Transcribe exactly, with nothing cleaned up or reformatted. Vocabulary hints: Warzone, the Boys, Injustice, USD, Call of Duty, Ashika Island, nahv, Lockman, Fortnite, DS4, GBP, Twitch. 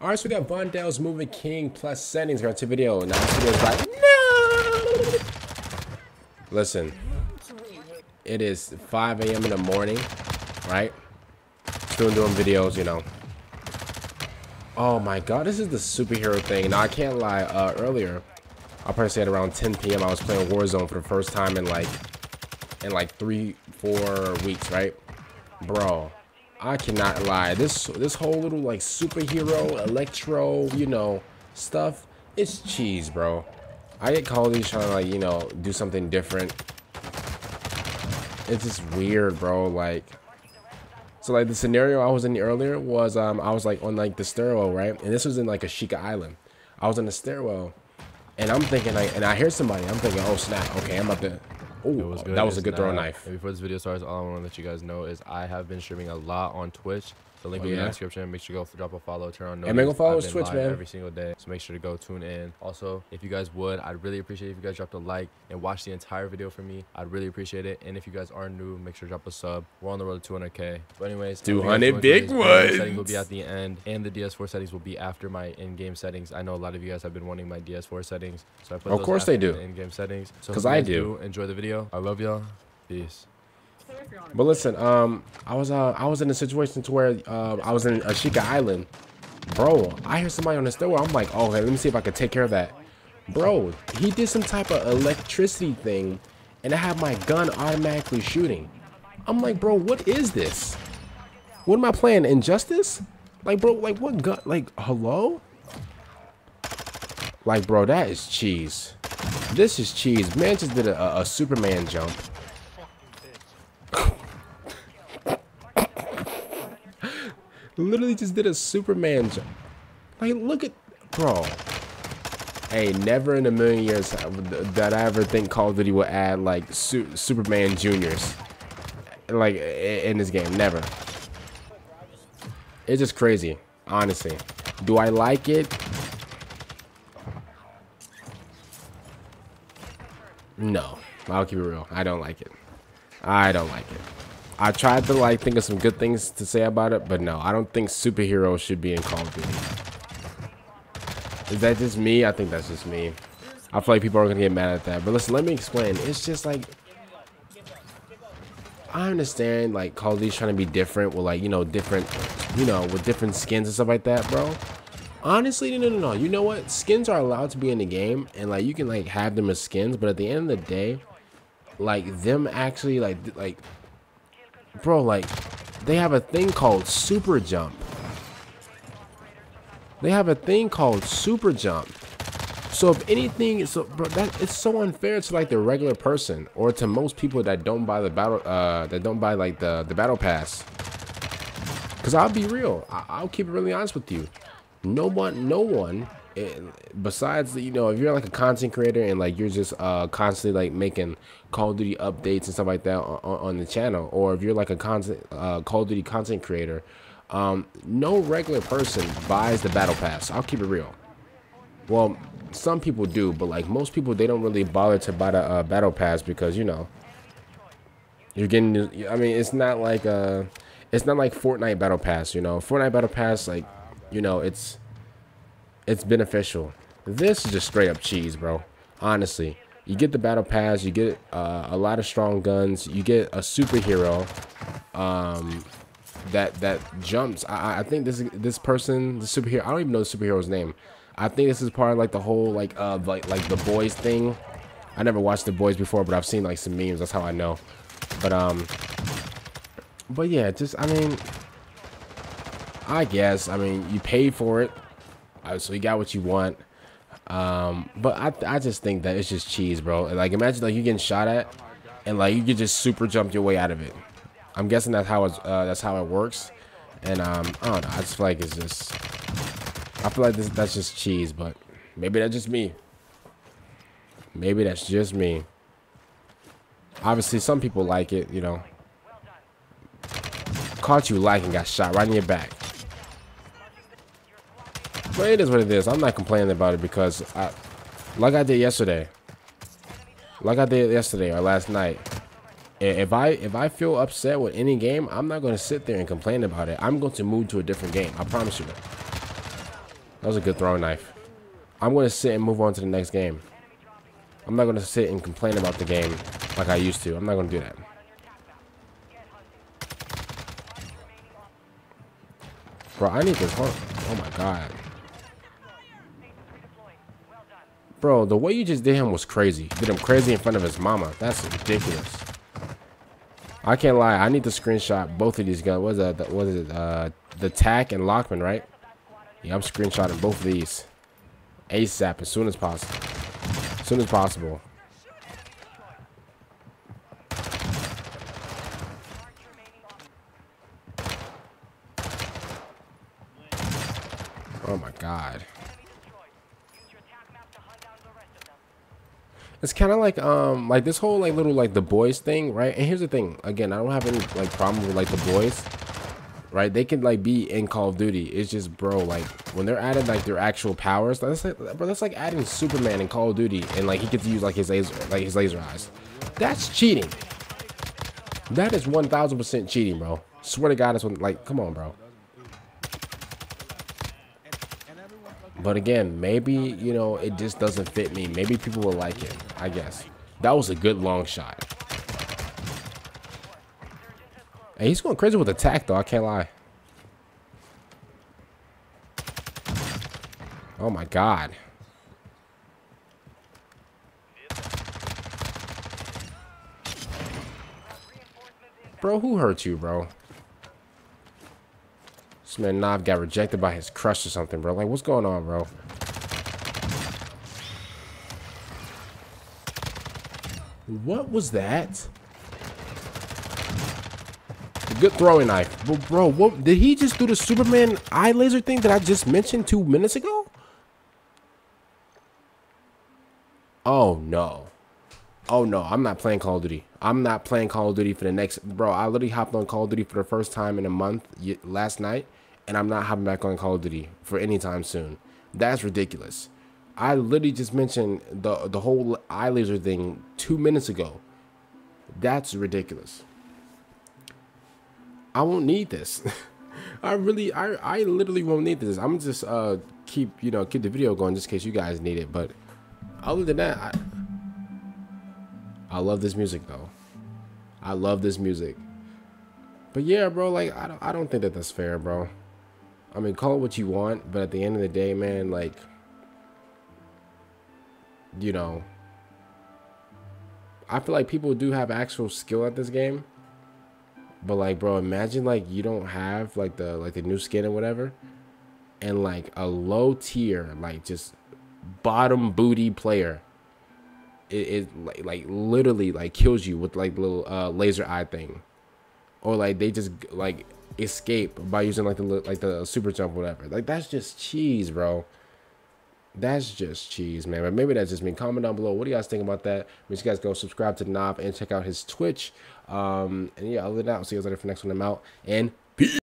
All right, so we got Bondale's Movie King plus settings. Got to video now. This video's like no. Listen, it is five A M in the morning, right? Still doing videos, you know. Oh my God, this is the superhero thing. Now I can't lie. Uh, earlier, I'll probably say at around ten P M I was playing Warzone for the first time in like in like three, four weeks, right, bro? I cannot lie, this this whole little like superhero electro, you know, stuff, it's cheese, bro. I get called these trying to like, you know, do something different. It's just weird, bro. Like, so like the scenario I was in earlier was um I was like on like the stairwell, right? And this was in like Ashika Island. I was on the stairwell and I'm thinking like, and I hear somebody, I'm thinking, oh snap, okay, I'm up there. Ooh, was that was it's a good now, throw knife. Before this video starts, all I want to let you guys know is I have been streaming a lot on Twitch. The link will oh, be yeah? in the description. Make sure you go drop a follow, turn on notifications. And make a follow Twitch, man. Every single day, so make sure to go tune in. Also, if you guys would, I'd really appreciate it if you guys dropped a like and watch the entire video for me. I'd really appreciate it. And if you guys are new, make sure to drop a sub. We're on the road to two hundred K. But anyways, two hundred big ones. Settings will be at the end, and the D S four settings will be after my in-game settings. I know a lot of you guys have been wanting my D S four settings, so I put those. Of course they do. In-game settings. So because I do. do. Enjoy the video. I love y'all. Peace. But listen, um, I was uh, I was in a situation to where uh, I was in Ashika Island, bro. I hear somebody on the stairwell. I'm like, oh, hey, let me see if I can take care of that, bro. He did some type of electricity thing, and I have my gun automatically shooting. I'm like, bro, what is this? What am I playing? Injustice? Like, bro, like what gun? Like, hello? Like, bro, that is cheese. This is cheese. Man just did a, a, a Superman jump. Literally just did a Superman jump. Like, look at, bro. Hey, never in a million years that I ever think Call of Duty will add like su Superman Juniors, like in this game. Never. It's just crazy, honestly. Do I like it? No, I'll keep it real. I don't like it. I don't like it. I tried to like think of some good things to say about it, but no, I don't think superheroes should be in Call of Duty. Is that just me? I think that's just me. I feel like people are gonna get mad at that, but listen, let me explain. It's just like, I understand like Call of Duty's trying to be different with like, you know, different, you know, with different skins and stuff like that, bro. Honestly, no, no, no. You know what? Skins are allowed to be in the game, and like you can like have them as skins, but at the end of the day, like them actually like like. Bro, like, they have a thing called Super Jump. They have a thing called Super Jump. So if anything, so bro, that it's so unfair to like the regular person or to most people that don't buy the battle, uh, that don't buy like the the battle pass. Cause I'll be real, I, I'll keep it really honest with you. No one, no one, it, besides you know, if you're like a content creator and like you're just uh constantly like making Call of Duty updates and stuff like that on, on the channel, or if you're like a content uh, Call of Duty content creator, um, no regular person buys the battle pass. I'll keep it real. Well, some people do, but like most people, they don't really bother to buy the uh, battle pass because you know you're getting. I mean, it's not like uh, it's not like Fortnite battle pass. You know, Fortnite battle pass, like you know, it's. It's beneficial. This is just straight up cheese, bro. Honestly, you get the battle pass, you get uh, a lot of strong guns, you get a superhero um, that that jumps. I, I think this this person, the superhero, I don't even know the superhero's name. I think this is part of like the whole like uh like like the Boys thing. I never watched the Boys before, but I've seen like some memes. That's how I know. But um, but yeah, just I mean, I guess I mean you pay for it. So you got what you want, um, but I, I just think that it's just cheese, bro. Like imagine like you getting shot at, and like you could just super jump your way out of it. I'm guessing that's how it's, uh, that's how it works. And um, I don't know. I just feel like it's just. I feel like this that's just cheese, but maybe that's just me. Maybe that's just me. Obviously, some people like it, you know. Caught you liking, got shot right in your back. But it is what it is. I'm not complaining about it because, I, like I did yesterday, like I did yesterday or last night, if I if I feel upset with any game, I'm not going to sit there and complain about it. I'm going to move to a different game. I promise you that. That was a good throwing knife. I'm going to sit and move on to the next game. I'm not going to sit and complain about the game like I used to. I'm not going to do that. Bro, I need this one. Oh my god. Bro, the way you just did him was crazy. Did him crazy in front of his mama. That's ridiculous. I can't lie. I need to screenshot both of these guns. What is that? What is it? Uh, the T A C and Lockman, right? Yeah, I'm screenshotting both of these. ASAP, as soon as possible. As soon as possible. Oh my god. It's kind of like um like this whole like little like the boys thing, right? And here's the thing, again, I don't have any like problem with like the boys, right? They can like be in Call of Duty. It's just, bro, like when they're added like their actual powers, that's like, bro, that's like adding Superman in Call of Duty, and like he gets to use like his laser, like his laser eyes. That's cheating. That is one thousand percent cheating, bro. Swear to God, it's one, like, come on, bro. But again, maybe, you know, it just doesn't fit me. Maybe people will like it, I guess. That was a good long shot. Hey, he's going crazy with the tack, though. I can't lie. Oh, my God. Bro, who hurt you, bro? This man Nav got rejected by his crush or something, bro. Like, what's going on, bro? What was that? Good throwing knife. Bro, bro, what did he just do, the Superman eye laser thing that I just mentioned two minutes ago? Oh no. Oh no, I'm not playing Call of Duty. I'm not playing Call of Duty for the next, bro. I literally hopped on Call of Duty for the first time in a month last night, and I'm not hopping back on Call of Duty for any time soon. That's ridiculous. I literally just mentioned the the whole eye laser thing two minutes ago. That's ridiculous. I won't need this. I really, I, I literally won't need this. I'm just uh keep you know keep the video going just in case you guys need it. But other than that, I, I love this music though. I love this music. But yeah, bro, like I don't, I don't think that that's fair, bro. I mean, call it what you want, but at the end of the day, man, like, you know, I feel like people do have actual skill at this game. But like, bro, imagine like you don't have like the like the new skin or whatever, and like a low tier, like just bottom booty player, it, it like, like literally like kills you with like little uh, laser eye thing, or like they just like escape by using like the like the super jump or whatever. Like that's just cheese, bro. That's just cheese, man. But maybe that's just me. Comment down below. What do you guys think about that? Make sure you guys go subscribe to Knob and check out his Twitch. Um, and yeah, other than that, I'll see you guys later for the next one. I'm out. And peace.